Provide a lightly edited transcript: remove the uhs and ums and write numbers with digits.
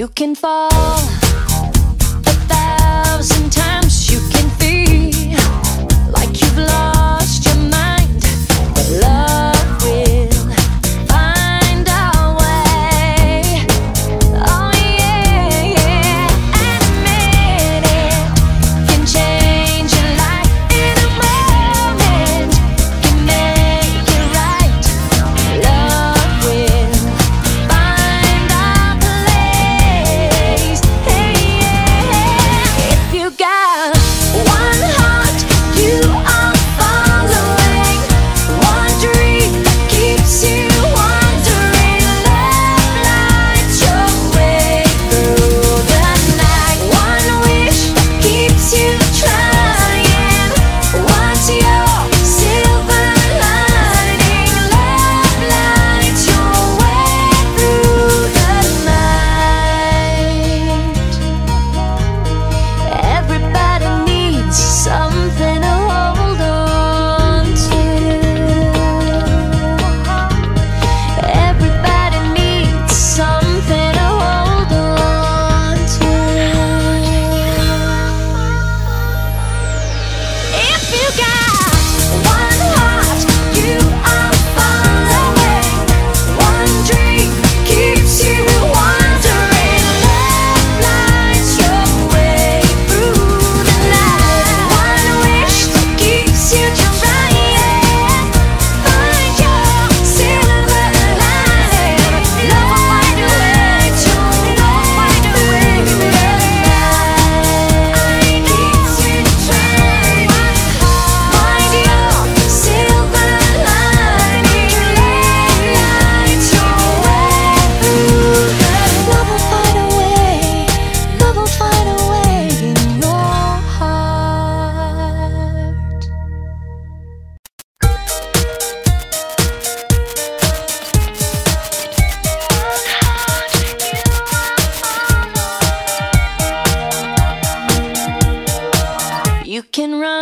You can fall 1,000 times, you can feel like you've lost your mind, but love will find a way. Oh yeah, yeah. And a minute can change your life, in a moment can make it right. Love will find a place. Hey, yeah. If you got one heart, you are following one dream that keeps you wandering. Love lights your way through the night. One wish keeps you trying. What's your silver lining? Love lights your way through the night. Everybody needs something to hold on to. Everybody needs something to hold on to. If you got one heart, you are following one dream, keeps you wandering. Love lights your way through the night. One wish keeps you trying. Find your silver lining. Love find a way to. Love find a way through the night. Keeps you trying. Find your silver lining. Love lights your way through the night. Love will find a way. Love will find a way in your heart. You can run.